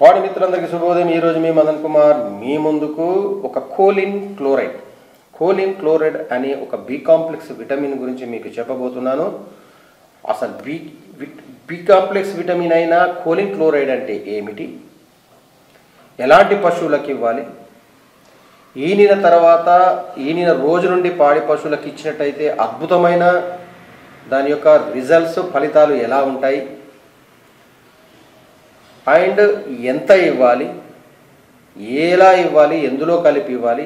పాడి మిత్రులందరికీ శుభోదయం. ఈ రోజు మీ మదన్ కుమార్ మీ ముందుకు ఒక కోలిన్ క్లోరైడ్ అనే ఒక బి కాంప్లెక్స్ విటమిన్ గురించి మీకు చెప్పబోతున్నాను. అసలు బి కాంప్లెక్స్ విటమిన్ అయినా కోలిన్ క్లోరైడ్ అంటే ఏమిటి, ఎలాంటి పశువులకు ఇవ్వాలి, ఈనిన రోజు నుండి పాడి పశువులకు ఇచ్చినట్టయితే అద్భుతమైన దాని యొక్క రిజల్ట్స్ ఫలితాలు ఎలా ఉంటాయి, అండ్ ఎంత ఇవ్వాలి, ఎలా ఇవ్వాలి, ఎందులో కలిపి ఇవ్వాలి,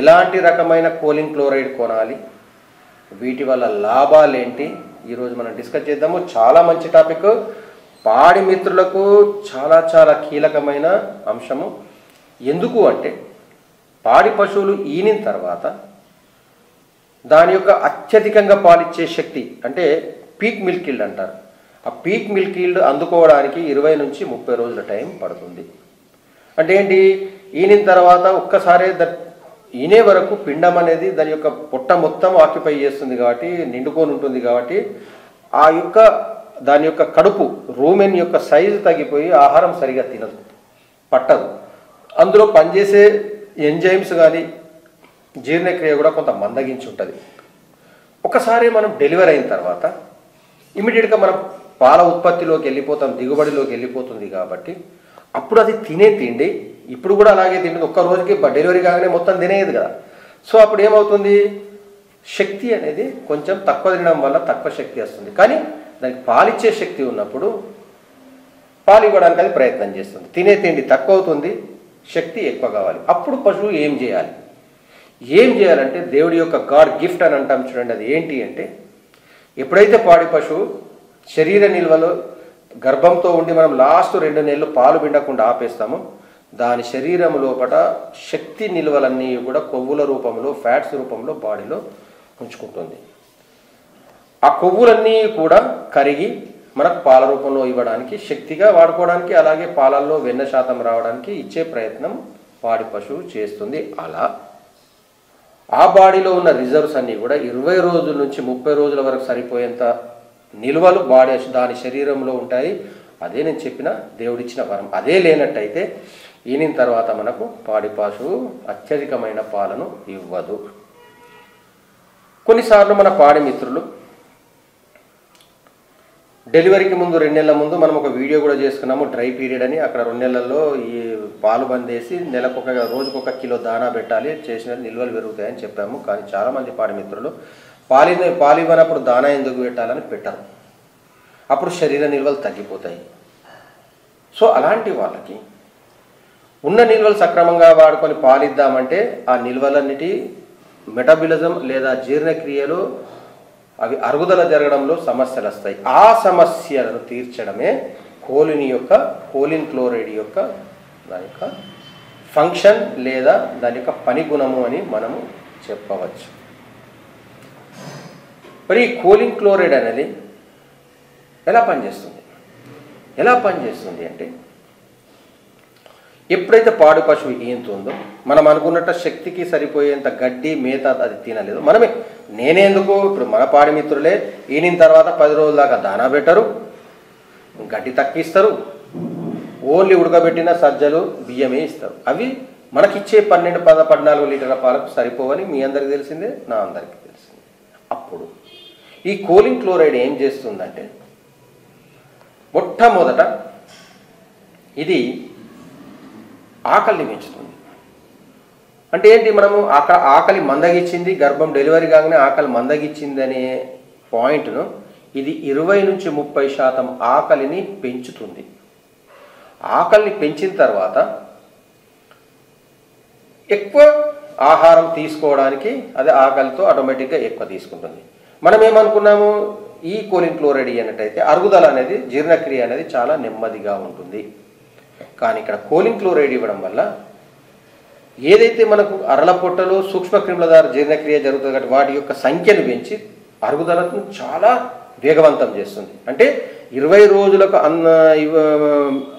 ఎలాంటి రకమైన కోలిన్ క్లోరైడ్ కొనాలి, వీటి వల్ల లాభాలు ఏంటి ఈరోజు మనం డిస్కస్ చేద్దాము. చాలా మంచి టాపిక్, పాడి మిత్రులకు చాలా చాలా కీలకమైన అంశము. ఎందుకు అంటే పాడి పశువులు ఈనిన తర్వాత దాని యొక్క అత్యధికంగా పాలిచ్చే శక్తి అంటే పీక్ మిల్క్ ఈల్డ్ అంటారు. ఆ పీక్ మిల్క్ ఈల్డ్ అందుకోవడానికి 20 నుంచి 30 రోజుల టైం పడుతుంది. అంటే ఏంటి, ఈనిన తర్వాత ఒక్కసారి ఈనే వరకు పిండం అనేది దాని యొక్క పొట్ట మొత్తం ఆక్యుపై చేస్తుంది కాబట్టి, నిండుకొని ఉంటుంది కాబట్టి దాని యొక్క కడుపు రూమెన్ యొక్క సైజు తగ్గిపోయి ఆహారం సరిగా తినదు, పట్టదు. అందులో పనిచేసే ఎంజైమ్స్ కానీ జీర్ణక్రియ కూడా కొంత మందగించి ఉంటుంది. ఒకసారి మనం డెలివరీ అయిన తర్వాత ఇమీడియట్గా మనం పాల ఉత్పత్తిలోకి వెళ్ళిపోతాం, దిగుబడిలోకి వెళ్ళిపోతుంది కాబట్టి అప్పుడు అది తినే తిండి ఇప్పుడు కూడా అలాగే తింటుంది. ఒక్క రోజుకి డెలివరీ కాగానే మొత్తం తినేది కదా. సో అప్పుడు ఏమవుతుంది, శక్తి అనేది కొంచెం తక్కువ తినడం వల్ల తక్కువ శక్తి వస్తుంది. కానీ దానికి పాలిచ్చే శక్తి ఉన్నప్పుడు పాలు ఇవ్వడానికి అది ప్రయత్నం చేస్తుంది. తినే తిండి తక్కువ అవుతుంది, శక్తి ఎక్కువ కావాలి. అప్పుడు పశువు ఏం చేయాలంటే దేవుడి యొక్క గాడ్ గిఫ్ట్ అని అంటాం చూడండి. అది ఏంటి అంటే, ఎప్పుడైతే పాడి పశువు శరీర నిల్వలో గర్భంతో ఉండి మనం లాస్ట్ 2 నెలలు పాలు పిండకుండా ఆపేస్తాము, దాని శరీరం లోపల శక్తి నిల్వలన్నీ కూడా కొవ్వుల రూపంలో, ఫ్యాట్స్ రూపంలో బాడీలో ఉంచుకుంటుంది. ఆ కొవ్వులన్నీ కూడా కరిగి మనకు పాల రూపంలో ఇవ్వడానికి, శక్తిగా వాడుకోవడానికి, అలాగే పాలల్లో వెన్న శాతం రావడానికి ఇచ్చే ప్రయత్నం పాడి పశువు చేస్తుంది. అలా ఆ బాడీలో ఉన్న రిజర్వ్స్ అన్నీ కూడా 20 రోజుల నుంచి 30 రోజుల వరకు సరిపోయేంత నిల్వలు బాడీ దాని శరీరంలో ఉంటాయి. అదే నేను చెప్పిన దేవుడిచ్చిన వరం. అదే లేనట్టయితే ఈనిన తర్వాత మనకు పాడి పశువు అత్యధికమైన పాలను ఇవ్వదు. కొన్నిసార్లు మన పాడి మిత్రులు డెలివరీకి ముందు 2 నెలల ముందు మనం ఒక వీడియో కూడా చేసుకున్నాము, డ్రై పీరియడ్ అని. అక్కడ 2 నెలల్లో ఈ పాలు బందేసి రోజుకొక కిలో దానా పెట్టాలి, చేసిన నిల్వలు పెరుగుతాయని చెప్పాము. కానీ చాలామంది పాడి మిత్రులు పాలు ఇవ్వనప్పుడు దానా ఎందుకు పెట్టాలని పెట్టారు, అప్పుడు శరీర నిల్వలు తగ్గిపోతాయి. సో అలాంటి వాళ్ళకి ఉన్న నిల్వలు సక్రమంగా వాడుకొని పాలిద్దామంటే ఆ నిల్వలన్నిటి మెటబిలిజం లేదా జీర్ణక్రియలో అవి అరుగుదల జరగడంలో సమస్యలు వస్తాయి. ఆ సమస్యలను తీర్చడమే కోలిన్ క్లోరైడ్ యొక్క దాని యొక్క ఫంక్షన్ లేదా దాని యొక్క పని గుణము అని మనము చెప్పవచ్చు. మరి ఈ కోలిన్ క్లోరైడ్ అనేది ఎలా పనిచేస్తుంది అంటే, ఎప్పుడైతే పాడి పశువు ఈనుతుందో మనం అనుకున్నట్టు శక్తికి సరిపోయేంత గడ్డి మేత అది తినలేదు. నేనేందుకు ఇప్పుడు మన పాడి మిత్రులే ఈనిన తర్వాత 10 రోజుల దాకా దానా పెట్టరు, గడ్డి తక్కిస్తారు, ఓన్లీ ఉడకబెట్టిన సజ్జలు బియ్యమే ఇస్తారు. అవి మనకిచ్చే 12-14 లీటర్ల పాలకు సరిపోవని మీ అందరికీ తెలిసిందే, నా అందరికీ తెలిసిందే. అప్పుడు ఈ కోలిన్ క్లోరైడ్ ఏం చేస్తుందంటే, మొట్టమొదట ఇది ఆకలిని పెంచుతుంది. అంటే ఏంటి, మనము ఆకలి మందగిచ్చింది, గర్భం డెలివరీ కాగానే ఆకలి మందగిచ్చింది అనే పాయింట్ను ఇది 20 నుంచి 30% ఆకలిని పెంచుతుంది. ఆకలిని పెంచిన తర్వాత ఎక్కువ ఆహారం తీసుకోవడానికి అది ఆకలితో ఆటోమేటిక్గా ఎక్కువ తీసుకుంటుంది. మనం ఏమనుకున్నాము, ఈ కోలిన్ క్లోరైడ్ అన్నట్టయితే అరుగుదల అనేది, జీర్ణక్రియ అనేది చాలా నెమ్మదిగా ఉంటుంది. కానీ ఇక్కడ కోలిన్ క్లోరైడ్ ఇవ్వడం వల్ల ఏదైతే మనకు అరల పొట్టలో సూక్ష్మక్రిముల ద్వారా జీర్ణక్రియ జరుగుతుంది కాబట్టి వాటి యొక్క సంఖ్యను పెంచి అరుగుదలను చాలా వేగవంతం చేస్తుంది. అంటే 20 రోజులకు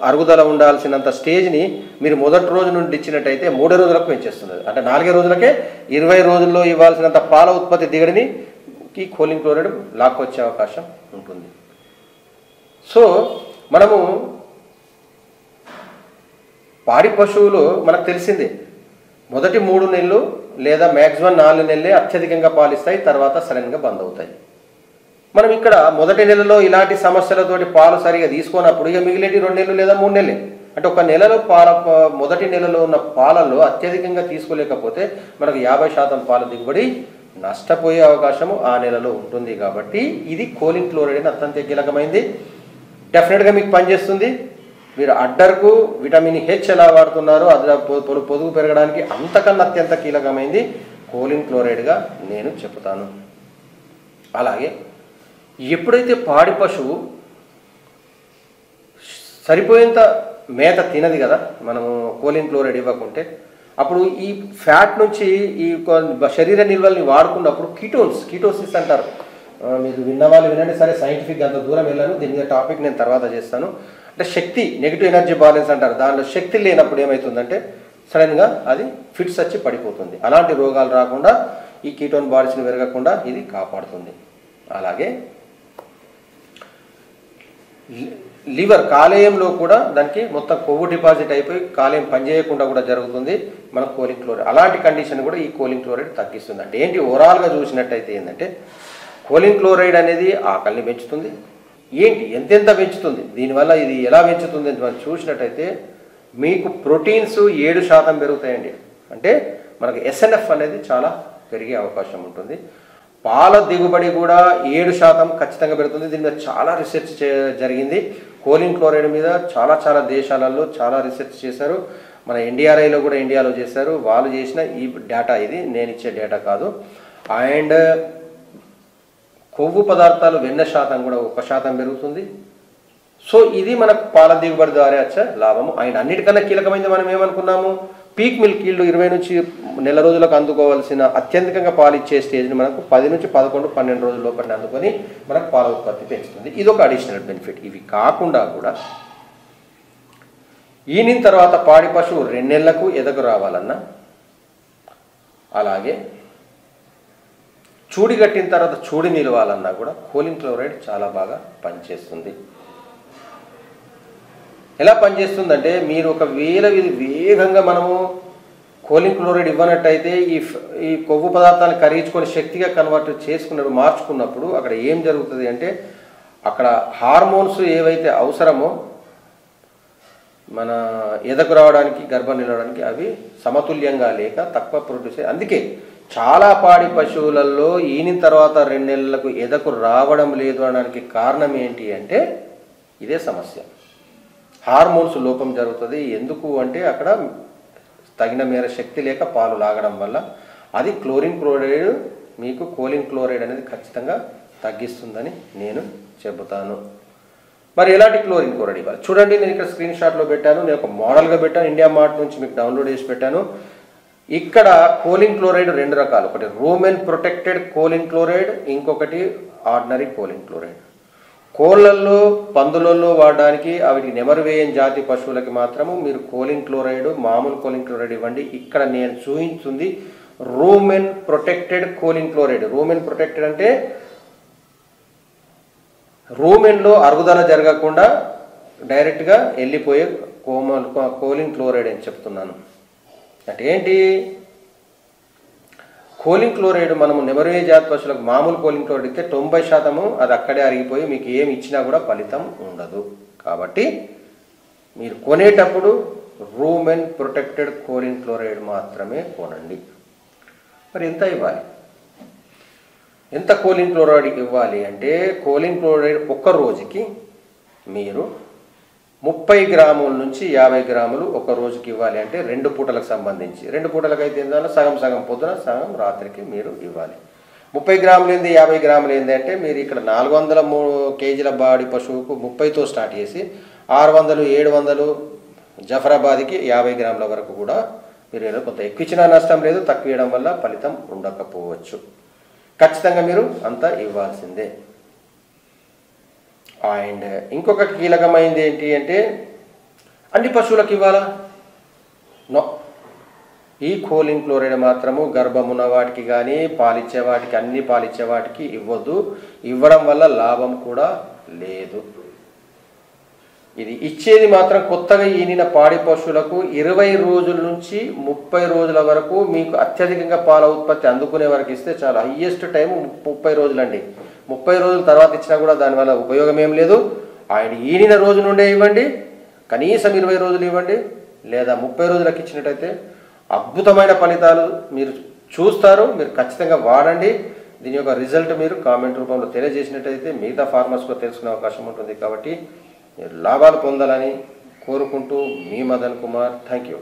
అరుగుదల ఉండాల్సినంత స్టేజ్ని మీరు మొదటి రోజు నుండి ఇచ్చినట్టయితే 3 రోజులకు పెంచేస్తుంది. అంటే 4 రోజులకే 20 రోజుల్లో ఇవ్వాల్సినంత పాల ఉత్పత్తి దిగడిని ఈ కోలిన్ క్లోరైడ్ లాక్కొచ్చే అవకాశం ఉంటుంది. సో మనము పాడి పశువులు మనకు తెలిసిందే మొదటి 3 నెలలు లేదా మాక్సిమం 4 నెలలే అత్యధికంగా పాలిస్తాయి తర్వాత సడన్‌గా బంద్ అవుతాయి మనం ఇక్కడ మొదటి నెలలో ఇలాంటి సమస్యలతోటి పాలు సరిగా తీసుకోనప్పుడు ఇక మిగిలేటి 2 నెలలు లేదా 3 నెలలే అంటే ఒక నెలలో పాల మొదటి నెలలో ఉన్న పాలలో అత్యధికంగా తీసుకోలేకపోతే మనకు 50% పాల దిగుబడి నష్టపోయే అవకాశం ఆ నెలలో ఉంటుంది కాబట్టి ఇది కోలిన్ క్లోరైడ్ అత్యంత కీలకమైనది डेफिनेट గా మీకు పని చేస్తుంది మీరు అడ్డర్ కు విటమిన్ హెచ్ ఎలా వాడుతున్నారు అదర పొదుగు పెరగడానికి అంతకన్నా అత్యంత కీలకమైనది కోలిన్ క్లోరైడ్ గా నేను చెప్తాను అలాగే ఎప్పుడైతే పాడి పశువు సరిపోయేంత మేత తినది కదా మనం కోలిన్ క్లోరైడ్ ఇవ్వకుంటే అప్పుడు ఈ ఫ్యాట్ నుంచి ఈ శరీర నిల్వల్ని వాడుకున్నప్పుడు కిటోన్స్ కిటోసిస్ అంటారు మీరు విన్నవాళ్ళు వినండి సరే సైంటిఫిక్ అంత దూరం వెళ్ళాను దీని మీద టాపిక్ నేను తర్వాత చేస్తాను అంటే శక్తి నెగటివ్ ఎనర్జీ బ్యాలెన్స్ అంటారు దానిలో శక్తి లేనప్పుడు ఏమవుతుందంటే సడన్ గా అది ఫిట్స్ వచ్చి పడిపోతుంది అలాంటి రోగాలు రాకుండా ఈ కీటోన్ బాడీస్ ని వెరగకుండా ఇది కాపాడుతుంది అలాగే లివర్ కాలేయంలో కూడా దానికి మొత్తం కొవ్వు డిపాజిట్ అయిపోయి కాలేయం పని చేయకుండా కూడా జరుగుతుంది మన కోలిన్ క్లోరైడ్ అలాంటి కండిషన్ కూడా ఈ కోలిన్ క్లోరైడ్ తగ్గిస్తుంది అంటే ఏంటి ఓవరాల్ గా చూసినట్టయితే ఏంటంటే కోలిన్ క్లోరైడ్ అనేది ఆకలిని పెంచుతుంది ఏంటి ఎంతెంత పెంచుతుంది దీనివల్ల ఇది ఎలా పెంచుతుంది అని మనం చూసినట్టయితే మీకు ప్రోటీన్స్ 7% పెరుగుతాయండి అంటే మనకు ఎస్ఎన్ఎఫ్ అనేది చాలా పెరిగే అవకాశం ఉంటుంది పాల దిగుబడి కూడా 7% ఖచ్చితంగా పెరుగుతుంది దీని మీద చాలా రీసెర్చ్ జరిగింది కోలిన్ క్లోరైడ్ మీద చాలా చాలా దేశాలలో చాలా రీసెర్చ్ చేశారు మన ఎన్డీఆర్ఐలో కూడా ఇండియాలో చేశారు వాళ్ళు చేసిన ఈ డేటా ఇది నేను ఇచ్చే డేటా కాదు అండ్ కొవ్వు పదార్థాలు వెన్న శాతం కూడా 1% పెరుగుతుంది సో ఇది మనకు పాల దిగుబడి ద్వారా వచ్చే లాభము అండ్ అన్నిటికన్నా కీలకమైనది మనం ఏమనుకున్నాము పీక్ మిల్క్ ఈల్డ్ 20 నుంచి నెల రోజులకు అందుకోవాల్సిన అత్యధికంగా పాలు ఇచ్చే స్టేజ్ని మనకు 10 నుంచి 11, 12 రోజుల లోపల అందుకొని మనకు పాల ఉత్పత్తి పెంచుతుంది ఇది ఒక అడిషనల్ బెనిఫిట్ ఇవి కాకుండా కూడా ఈనిన తర్వాత పాడి పశువు 2 నెలలకు ఎదకు రావాలన్నా అలాగే చూడి కట్టిన తర్వాత చూడి నిలవాలన్నా కూడా కోలిన్ క్లోరైడ్ చాలా బాగా పనిచేస్తుంది ఎలా పనిచేస్తుందంటే మీరు ఒకవేళ ఇది వేగంగా మనము కోలిన్ క్లోరైడ్ ఇవ్వనట్టయితే ఈ కొవ్వు పదార్థాలను కరిగించుకొని శక్తిగా కన్వర్ట్ చేసుకున్నప్పుడు మార్చుకున్నప్పుడు అక్కడ ఏం జరుగుతుంది అంటే అక్కడ హార్మోన్స్ ఏవైతే అవసరమో మన ఎదకు రావడానికి గర్భం నిలవడానికి అవి సమతుల్యంగా లేక తక్కువ ప్రొడ్యూస్ అయ్యి అందుకే చాలా పాడి పశువులలో ఈనిన తర్వాత 2 నెలలకు ఎదకు రావడం లేదు అనడానికి కారణం ఏంటి అంటే ఇదే సమస్య హార్మోన్స్ లోపం జరుగుతుంది ఎందుకు అంటే అక్కడ తగిన మేర శక్తి లేక పాలు లాగడం వల్ల అది క్లోరిన్ క్లోరైడ్ మీకు కోలిన్ క్లోరైడ్ అనేది ఖచ్చితంగా తగ్గిస్తుందని నేను చెబుతాను మరి ఎలాంటి క్లోరిన్ క్లోరైడ్ ఇవ్వాలి చూడండి నేను ఇక్కడ స్క్రీన్ షాట్లో పెట్టాను నేను ఒక మోడల్గా పెట్టాను ఇండియా మార్ట్ నుంచి మీకు డౌన్లోడ్ చేసి పెట్టాను ఇక్కడ కోలిన్ క్లోరైడ్ 2 రకాలు ఒకటి రోమెన్ ప్రొటెక్టెడ్ కోలిన్ క్లోరైడ్ ఇంకొకటి ఆర్డినరీ కోలిన్ క్లోరైడ్ కోళ్ళల్లో పందులలో వాడడానికి అవి నెమరువేయని జాతి పశువులకి మాత్రము మీరు కోలిన్ క్లోరైడ్ మామూలు కోలిన్ క్లోరైడ్ ఇవ్వండి ఇక్కడ నేను చూపించింది rumen protected choline chloride rumen protected అంటే రోమెన్లో అరుగుదల జరగకుండా డైరెక్ట్గా వెళ్ళిపోయే కోలిన్ క్లోరైడ్ అని చెప్తున్నాను అంటే ఏంటి కోలిన్ క్లోరైడ్ మనము నెమరువే జాతి పశువులకు మామూలు కోలిన్ క్లోరైడ్ ఇస్తే 90% అది అక్కడే అరిగిపోయి మీకు ఏమి ఇచ్చినా కూడా ఫలితం ఉండదు కాబట్టి మీరు కొనేటప్పుడు రూమెన్ ప్రొటెక్టెడ్ కోలిన్ క్లోరైడ్ మాత్రమే కొనండి మరి ఎంత ఇవ్వాలి ఎంత కోలిన్ క్లోరైడ్ ఇవ్వాలి అంటే కోలిన్ క్లోరైడ్ ఒక్క రోజుకి మీరు 30 గ్రాముల నుంచి 50 గ్రాములు ఒక రోజుకి ఇవ్వాలి అంటే 2 పూటలకు సంబంధించి 2 పూటలకు అయితే ఏంటంటే సగం పొద్దున సగం రాత్రికి మీరు ఇవ్వాలి 30 గ్రాములు ఏంది 50 గ్రాములు ఏంది అంటే మీరు ఇక్కడ 403 కేజీల బాడీ పశువుకు 30తో స్టార్ట్ చేసి 600, 700 జఫరాబాద్కి 50 గ్రాముల వరకు కూడా మీరు ఏదో కొంత ఎక్కువ ఇచ్చినా నష్టం లేదు తక్కువ ఇవ్వడం వల్ల ఫలితం ఉండకపోవచ్చు ఖచ్చితంగా మీరు అంతా ఇవ్వాల్సిందే అండ్ ఇంకొక కీలకమైనది ఏంటి అంటే అన్ని పశువులకు ఇవ్వాలా నో ఈ కోలిన్ క్లోరైడ్ మాత్రము గర్భమున్న వాటికి కానీ పాలిచ్చే వాటికి అన్ని పాలిచ్చే వాటికి ఇవ్వద్దు ఇవ్వడం వల్ల లాభం కూడా లేదు ఇది ఇచ్చేది మాత్రం కొత్తగా ఈనిన పాడి పశువులకు 20 రోజుల నుంచి 30 రోజుల వరకు మీకు అత్యధికంగా పాల ఉత్పత్తి అందుకునే వరకు ఇస్తే చాలా. Highest time 30 రోజులండి. 30 రోజుల తర్వాత ఇచ్చినా కూడా దానివల్ల ఉపయోగం ఏమీ లేదు. ఆయన ఈనిన రోజు నుండే ఇవ్వండి, కనీసం 20 రోజులు ఇవ్వండి, లేదా 30 రోజులకు ఇచ్చినట్లయితే అద్భుతమైన ఫలితాలు మీరు చూస్తారు. మీరు ఖచ్చితంగా వాడండి. దీని యొక్క రిజల్ట్ మీరు కామెంట్ రూపంలో తెలియజేసినట్లయితే మిగతా ఫార్మర్స్ కూడా తెలుసుకునే అవకాశం ఉంటుంది. కాబట్టి लाभाल पोंदालनी कोरुकुंटू मी मदन कुमार थैंक यू।